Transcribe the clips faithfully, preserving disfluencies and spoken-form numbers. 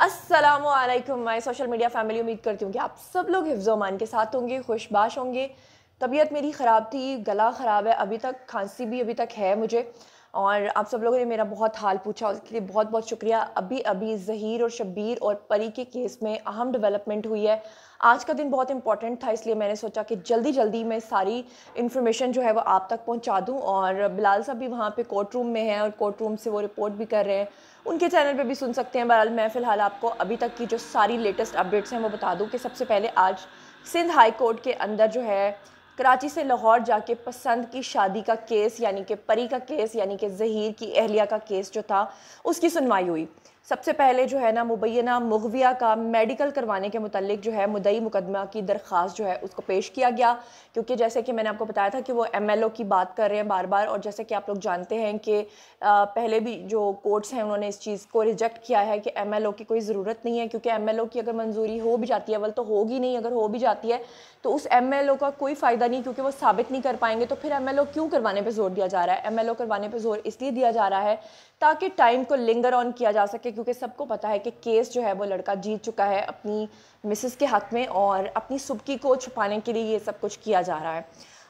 अस्सलामुअलैकुम my social media family. उम्मीद करती हूँ कि आप सब लोग हिफ्ज़ोमान के साथ होंगे, खुशबाश होंगे। तबीयत मेरी ख़राब थी, गला ख़राब है, अभी तक खांसी भी अभी तक है मुझे, और आप सब लोगों ने मेरा बहुत हाल पूछा, उसके लिए बहुत बहुत शुक्रिया। अभी अभी जहीर और शबीर और परी के केस में अहम डेवलपमेंट हुई है। आज का दिन बहुत इंपॉर्टेंट था, इसलिए मैंने सोचा कि जल्दी जल्दी मैं सारी इन्फॉर्मेशन जो है वो आप तक पहुंचा दूं। और बिलाल साहब भी वहाँ पे कोर्ट रूम में हैं और कोर्ट रूम से वो रिपोर्ट भी कर रहे हैं, उनके चैनल पे भी सुन सकते हैं। बहरहाल मैं फ़िलहाल आपको अभी तक की जो सारी लेटेस्ट अपडेट्स हैं वो बता दूँ कि सबसे पहले आज सिंध हाई कोर्ट के अंदर जो है कराची से लाहौर जाके पसंद की शादी का केस यानी कि परी का केस यानी कि जहीर की अहलिया का केस जो था उसकी सुनवाई हुई। सबसे पहले जो है ना मुबैना मुगविया का मेडिकल करवाने के मुतालिक जो है मुदई मुकदमा की दरख्वास्त जो है उसको पेश किया गया, क्योंकि जैसे कि मैंने आपको बताया था कि वो एमएलओ की बात कर रहे हैं बार बार। और जैसे कि आप लोग जानते हैं कि पहले भी जो कोर्ट्स हैं उन्होंने इस चीज़ को रिजेक्ट किया है कि एमएलओ की कोई ज़रूरत नहीं है, क्योंकि एमएलओ की अगर मंजूरी हो भी जाती है, बल तो होगी नहीं, अगर हो भी जाती है तो उस एमएलओ का कोई फ़ायदा नहीं, क्योंकि वो साबित नहीं कर पाएंगे। तो फिर एमएलओ क्यों करवाने पर जोर दिया जा रहा है? एमएलओ करवाने पर जोर इसलिए दिया जा रहा है ताकि टाइम को लिंगर ऑन किया जा सके, क्योंकि सबको पता है कि केस जो है वो लड़का जीत चुका है अपनी मिसेस के हक़ में, और अपनी सुबकी को छुपाने के लिए ये सब कुछ किया जा रहा है।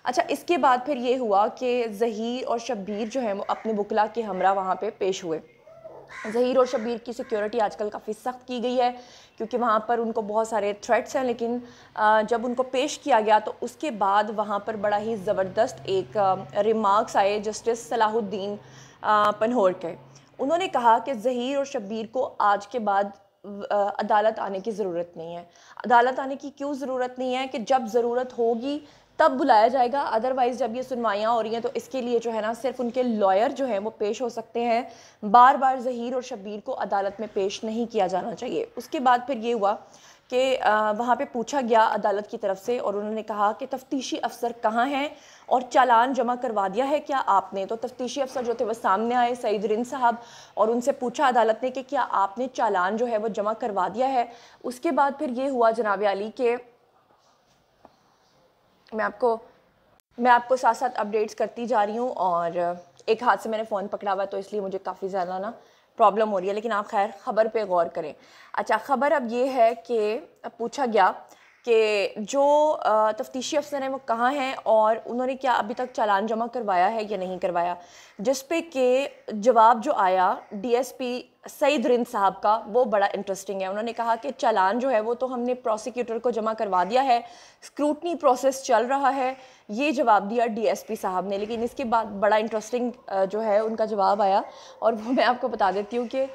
अच्छा, इसके बाद फिर ये हुआ कि जहीर और शबीर जो है वो अपने बुकला के हमरा वहाँ पे पेश हुए। जहीर और शबीर की सिक्योरिटी आजकल काफ़ी सख्त की गई है, क्योंकि वहाँ पर उनको बहुत सारे थ्रेट्स हैं, लेकिन जब उनको पेश किया गया तो उसके बाद वहाँ पर बड़ा ही ज़बरदस्त एक रिमार्क्स आए जस्टिस सलाहुद्दीन पन्होर के। उन्होंने कहा कि जहीर और शबीर को आज के बाद अदालत आने की ज़रूरत नहीं है। अदालत आने की क्यों ज़रूरत नहीं है? कि जब ज़रूरत होगी तब बुलाया जाएगा, अदरवाइज़ जब ये सुनवाइयाँ हो रही हैं तो इसके लिए जो है ना सिर्फ उनके लॉयर जो हैं वो पेश हो सकते हैं। बार बार जहीर और शबीर को अदालत में पेश नहीं किया जाना चाहिए। उसके बाद फिर ये हुआ कि वहाँ पे पूछा गया अदालत की तरफ से, और उन्होंने कहा कि तफ्तीशी अफसर कहाँ हैं और चालान जमा करवा दिया है क्या आपने? तो तफ्तीशी अफसर जो थे वो सामने आए, सईद रिंद साहब, और उनसे पूछा अदालत ने कि क्या आपने चालान जो है वो जमा करवा दिया है। उसके बाद फिर ये हुआ जनाब अली के मैं आपको मैं आपको साथ साथ अपडेट्स करती जा रही हूँ, और एक हाथ से मैंने फ़ोन पकड़ा हुआ तो इसलिए मुझे काफ़ी ज़्यादा ना प्रॉब्लम हो रही है, लेकिन आप खैर ख़बर पे गौर करें। अच्छा, ख़बर अब ये है कि पूछा गया कि जो तफ्तीशी अफसर हैं वो कहाँ हैं और उन्होंने क्या अभी तक चालान जमा करवाया है या नहीं करवाया, जिस पे के जवाब जो आया डीएसपी सईद रिंद साहब का वो बड़ा इंटरेस्टिंग है। उन्होंने कहा कि चालान जो है वो तो हमने प्रोसिक्यूटर को जमा करवा दिया है, स्क्रूटनी प्रोसेस चल रहा है, ये जवाब दिया डीएसपी साहब ने। लेकिन इसके बाद बड़ा इंटरेस्टिंग जो है उनका जवाब आया, और वो मैं आपको बता देती हूँ कि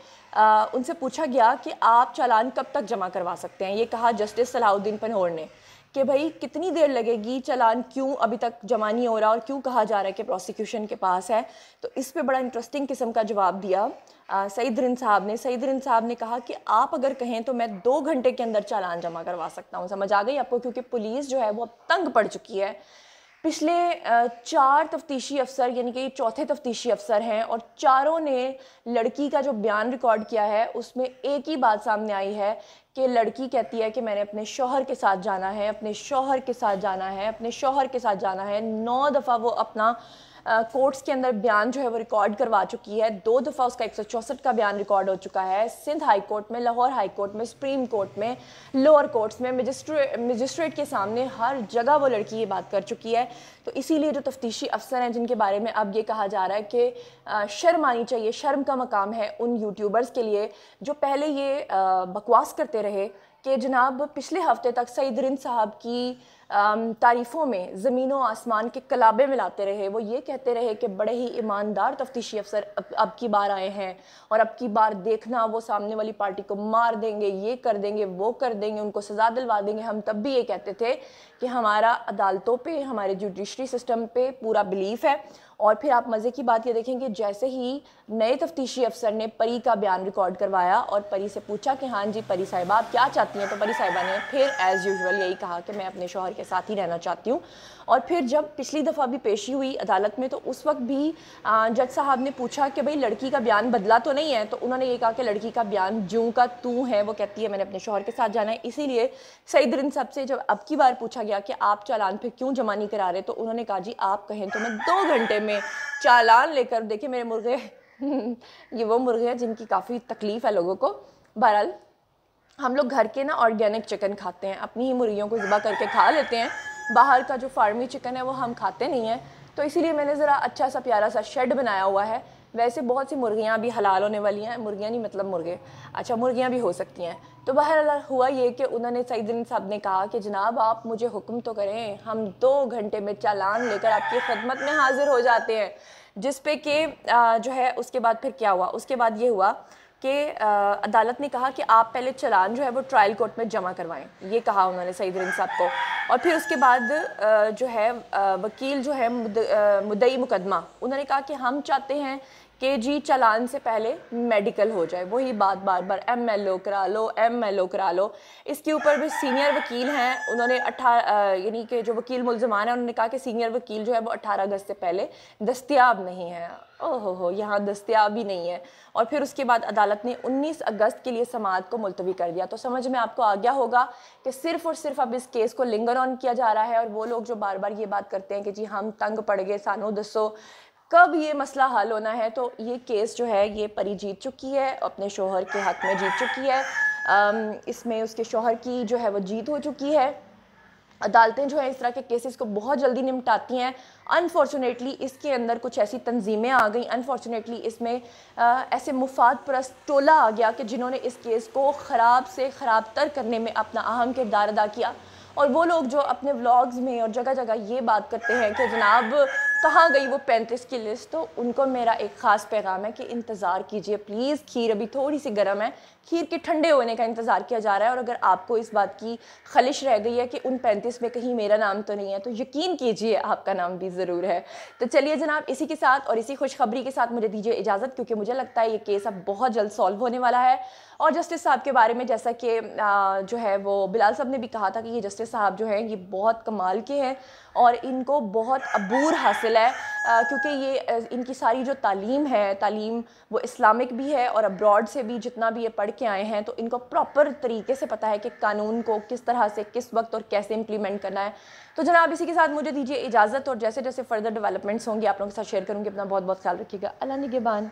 उनसे पूछा गया कि आप चालान कब तक जमा करवा सकते हैं। ये कहा जस्टिस सलाहुद्दीन पन्होर ने कि भाई कितनी देर लगेगी, चालान क्यों अभी तक जमा नहीं हो रहा और क्यों कहा जा रहा है कि प्रोसिक्यूशन के पास है। तो इस पे बड़ा इंटरेस्टिंग किस्म का जवाब दिया सईद रिंद साहब ने। सईद रिंद साहब ने कहा कि आप अगर कहें तो मैं दो घंटे के अंदर चालान जमा करवा सकता हूँ। समझ आ गई आपको, क्योंकि पुलिस जो है वो अब तंग पड़ चुकी है। पिछले चार तफ्तीशी अफसर यानी कि ये चौथे तफ्तीशी अफसर हैं, और चारों ने लड़की का जो बयान रिकॉर्ड किया है उसमें एक ही बात सामने आई है कि लड़की कहती है कि मैंने अपने शौहर के साथ जाना है, अपने शौहर के साथ जाना है, अपने शौहर के साथ जाना है। नौ दफ़ा वो अपना कोर्ट्स के अंदर बयान जो है वो रिकॉर्ड करवा चुकी है, दो दफ़ा उसका एक सौ चौंसठ का बयान रिकॉर्ड हो चुका है। सिंध हाई कोर्ट में, लाहौर हाई कोर्ट में, सुप्रीम कोर्ट में, लोअर कोर्ट्स में, मजिस्ट्रेट मजिस्ट्रेट के सामने हर जगह वो लड़की ये बात कर चुकी है। तो इसीलिए जो तफ्तीशी अफसर हैं जिनके बारे में अब ये कहा जा रहा है कि शर्म आनी चाहिए, शर्म का मकाम है उन यूट्यूबर्स के लिए जो पहले ये बकवास करते रहे कि जनाब पिछले हफ्ते तक सईद रिंद साहब की तारीफ़ों में ज़मीन व आसमान के कलाबे मिलाते रहे। वो ये कहते रहे कि बड़े ही ईमानदार तफ्तीशी अफसर अब अब की बार आए हैं और अब की बार देखना वो सामने वाली पार्टी को मार देंगे, ये कर देंगे, वो कर देंगे, उनको सज़ा दिलवा देंगे। हम तब भी ये कहते थे कि हमारा अदालतों पे, हमारे जुडिशरी सिस्टम पे पूरा बिलीफ है। और फिर आप मज़े की बात ये देखेंगे जैसे ही नए तफ्तीशी अफसर ने परी का बयान रिकॉर्ड करवाया और परी से पूछा कि हाँ जी परी साहिबा आप क्या चाहती हैं, तो परी साहिबा ने फिर एज़ यूजुअल यही कहा कि मैं अपने शौहर के साथ ही रहना चाहती हूँ। और फिर जब पिछली दफ़ा भी पेशी हुई अदालत में तो उस वक्त भी जज साहब ने पूछा कि भाई लड़की का बयान बदला तो नहीं है, तो उन्होंने ये कहा कि लड़की का बयान ज्यों का तू है, वो कहती है मैंने अपने शौहर के साथ जाना है। इसीलिए सईद रिंद साहब से जब अब की बार पूछा गया कि आप चालान फिर क्यों जमा नहीं करा रहे, तो उन्होंने कहा जी आप कहें तो मैं दो घंटे में चालान लेकर, देखिए मेरे मुर्गे ये वो मुर्गे हैं जिनकी काफ़ी तकलीफ़ है लोगों को। बहरहाल हम लोग घर के ना ऑर्गेनिक चिकन खाते हैं, अपनी ही मुर्गियों को ज़िबा करके खा लेते हैं। बाहर का जो फार्मी चिकन है वो हम खाते नहीं हैं, तो इसीलिए मैंने ज़रा अच्छा सा प्यारा सा शेड बनाया हुआ है। वैसे बहुत सी मुर्गियाँ भी हलाल होने वाली हैं, मुर्गियाँ नहीं मतलब मुर्गे, अच्छा मुर्गियाँ भी हो सकती हैं। तो बहरहाल हुआ ये कि उन्होंने सईद रिंद साहब ने कहा कि जनाब आप मुझे हुक्म तो करें, हम दो घंटे में चालान लेकर आपकी खिदमत में हाजिर हो जाते हैं। जिस पे कि जो है उसके बाद फिर क्या हुआ, उसके बाद ये हुआ कि अदालत ने कहा कि आप पहले चालान जो है वो ट्रायल कोर्ट में जमा करवाएँ, ये कहा उन्होंने सईद रिंद साहब को। और फिर उसके बाद जो है वकील जो है मुद्दई मुकदमा उन्होंने कहा कि हम चाहते हैं कि जी चालान से पहले मेडिकल हो जाए। वही बात बार बार एम एल ओ करा लो एम एल ओ करा लो। इसके ऊपर भी सीनियर वकील हैं, उन्होंने अठारह यानी कि जो वकील मुलजमान हैं उन्होंने कहा कि सीनियर वकील जो है वो अठारह अगस्त से पहले दस्तियाब नहीं है। ओहो हो, यहाँ दस्तियाब ही नहीं है। और फिर उसके बाद अदालत ने उन्नीस अगस्त के लिए समाअत को मुलतवी कर दिया। तो समझ में आपको आ गया होगा कि सिर्फ और सिर्फ अब इस केस को लिंगर ऑन किया जा रहा है। और वो लोग जो बार बार ये बात करते हैं कि जी हम तंग पड़ गए, सानो दसो कब ये मसला हल होना है, तो ये केस जो है ये परी जीत चुकी है, अपने शोहर के हक में जीत चुकी है। इसमें उसके शोहर की जो है वो जीत हो चुकी है। अदालतें जो है इस तरह के केसेस को बहुत जल्दी निपटाती हैं। अनफॉर्चुनेटली इसके अंदर कुछ ऐसी तंजीमें आ गई, अनफॉर्चुनेटली इसमें आ, ऐसे मुफाद परस्त टोला आ गया कि जिन्होंने इस केस को ख़राब से ख़राब तर करने में अपना अहम किरदार अदा किया। और वो लोग जो अपने व्लॉग्स में और जगह जगह ये बात करते हैं कि जनाब कहाँ गई वो पैंतीस की लिस्ट, तो उनको मेरा एक ख़ास पैगाम है कि इंतज़ार कीजिए प्लीज़। खीर अभी थोड़ी सी गर्म है, खीर के ठंडे होने का इंतज़ार किया जा रहा है। और अगर आपको इस बात की खलिश रह गई है कि उन पैंतीस में कहीं मेरा नाम तो नहीं है, तो यकीन कीजिए आपका नाम भी ज़रूर है। तो चलिए जनाब, इसी के साथ और इसी खुशखबरी के साथ मुझे दीजिए इजाज़त, क्योंकि मुझे लगता है ये केस अब बहुत जल्द सॉल्व होने वाला है। और जस्टिस साहब के बारे में जैसा कि जो है वो बिलाल साहब ने भी कहा था कि ये जस्टिस साहब जो हैं ये बहुत कमाल के हैं और इनको बहुत अबूर हासिल है, क्योंकि ये इनकी सारी जो तालीम है, तालीम वो इस्लामिक भी है और अब्रॉड से भी जितना भी ये पढ़ के आए हैं, तो इनको प्रॉपर तरीके से पता है कि कानून को किस तरह से किस वक्त और कैसे इंप्लीमेंट करना है। तो जनाब इसी के साथ मुझे दीजिए इजाज़त, और जैसे जैसे फर्दर डेवलपमेंट्स होंगी आप लोगों के साथ शेयर करूँगी। अपना बहुत बहुत ख्याल रखिएगा। अल्लाह निगहबान।